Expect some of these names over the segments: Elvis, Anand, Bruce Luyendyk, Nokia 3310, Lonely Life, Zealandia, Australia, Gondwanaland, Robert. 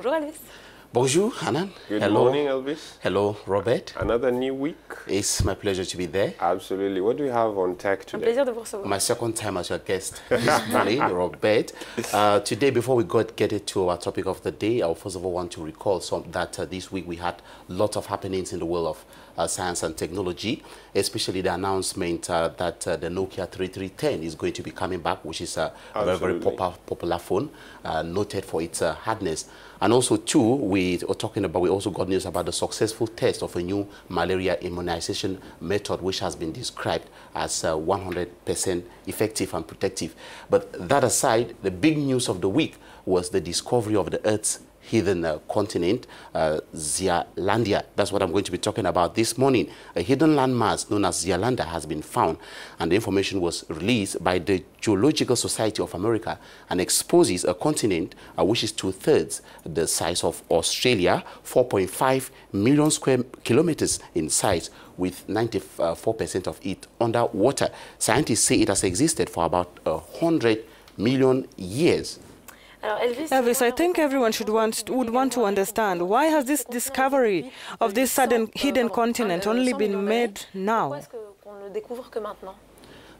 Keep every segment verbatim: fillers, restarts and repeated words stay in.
Bonjour, Elvis. Bonjour, Anand. Good Hello. morning, Elvis. Hello, Robert. Another new week. It's my pleasure to be there. Absolutely. What do we have on tech today? Un plaisir de vous recevoir. My second time as your guest this morning, Robert. Uh, today, before we got, get it to our topic of the day, I first of all want to recall some, that uh, this week we had lots of happenings in the world of uh, science and technology, especially the announcement uh, that uh, the Nokia thirty-three ten is going to be coming back, which is a Absolutely. very, very popular, popular phone, uh, noted for its uh, hardness. And also, too, we are talking about, we also got news about the successful test of a new malaria immunization method, which has been described as one hundred percent uh, effective and protective. But that aside, the big news of the week was the discovery of the Earth's hidden uh, continent, uh, Zealandia. That's what I'm going to be talking about this morning. A hidden landmass known as Zealandia has been found, and the information was released by the Geological Society of America and exposes a continent uh, which is two-thirds the size of Australia, four point five million square kilometers in size, with ninety-four percent of it underwater. Scientists say it has existed for about one hundred million years. Elvis, I think everyone should want, would want to understand, why has this discovery of this sudden hidden continent only been made now?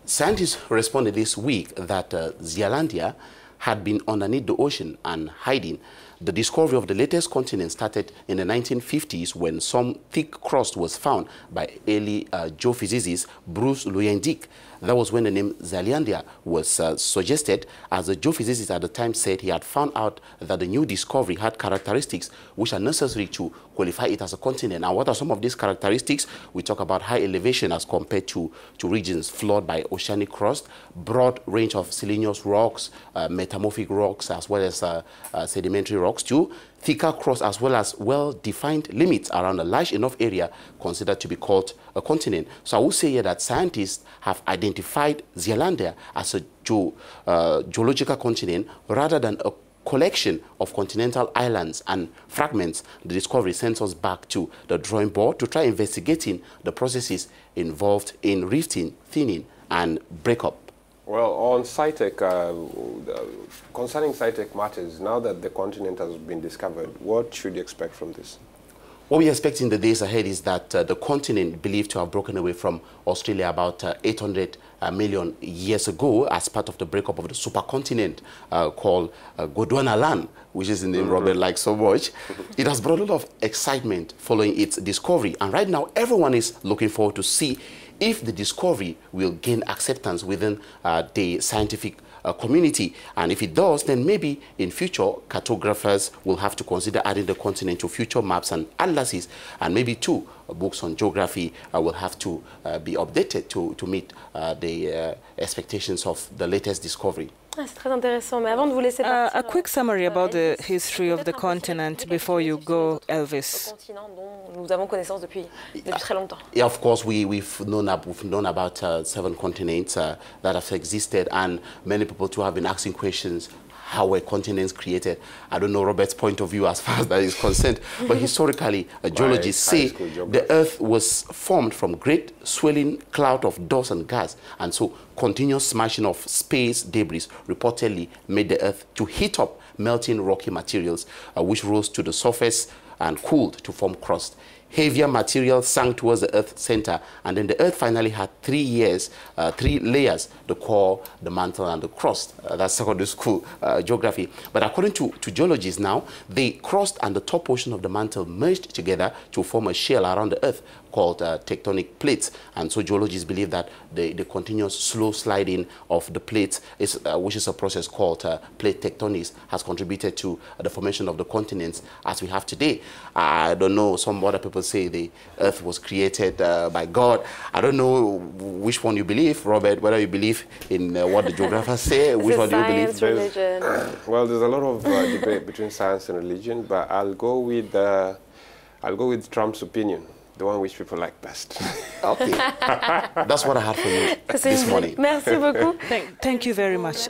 Scientists responded this week that uh, Zealandia had been underneath the ocean and hiding. The discovery of the latest continent started in the nineteen fifties when some thick crust was found by early uh, geophysicist Bruce Luyendyk. That was when the name Zealandia was uh, suggested, as the geophysicist at the time said he had found out that the new discovery had characteristics which are necessary to qualify it as a continent. And what are some of these characteristics? We talk about high elevation as compared to, to regions floored by oceanic crust, broad range of siliceous rocks, uh, metamorphic rocks, as well as uh, uh, sedimentary rocks too, thicker crust, as well as well-defined limits around a large enough area considered to be called a continent. So I would say here that scientists have identified Zealandia as a ge uh, geological continent rather than a collection of continental islands and fragments. The discovery sends us back to the drawing board to try investigating the processes involved in rifting, thinning, and breakup. Well, on SciTech, uh, concerning SciTech matters, now that the continent has been discovered, what should you expect from this? What we expect in the days ahead is that uh, the continent believed to have broken away from Australia about uh, eight hundred million years ago as part of the breakup of the supercontinent uh, called uh, Gondwanaland, which is the name mm-hmm. Robert likes so much. It has brought a lot of excitement following its discovery. And right now, everyone is looking forward to see if the discovery will gain acceptance within uh, the scientific uh, community. And if it does, then maybe in future, cartographers will have to consider adding the continent to future maps and atlases, and maybe too, uh, books on geography uh, will have to uh, be updated to, to meet uh, the uh, expectations of the latest discovery. Uh, a quick summary about the history of the continent before you go, Elvis. Yeah, of course, we, we've, known, we've known about uh, seven continents uh, that have existed, and many people too have been asking questions. How were continents created? I don't know Robert's point of view as far as that is concerned, but historically, geologists say the Earth was formed from great swirling cloud of dust and gas, and so continuous smashing of space debris reportedly made the Earth to heat up melting rocky materials, uh, which rose to the surface and cooled to form crust. Heavier material sank towards the Earth's center, and then the Earth finally had three years, uh, three layers, the core, the mantle, and the crust. Uh, that's secondary school uh, geography. But according to, to geologists now, the crust and the top portion of the mantle merged together to form a shell around the Earth called uh, tectonic plates. And so geologists believe that the, the continuous slow sliding of the plates, is, uh, which is a process called uh, plate tectonics, has contributed to uh, the formation of the continents as we have today. I don't know, some other people say the Earth was created uh, by God. I don't know which one you believe, Robert, whether you believe in uh, what the geographers say, which one do you believe? Religion. There's, uh, well, there's a lot of uh, debate between science and religion, but I'll go with, uh, I'll go with Trump's opinion, the one which people like best. Okay. That's what I had for you this morning. Merci beaucoup. Thank, thank you very much.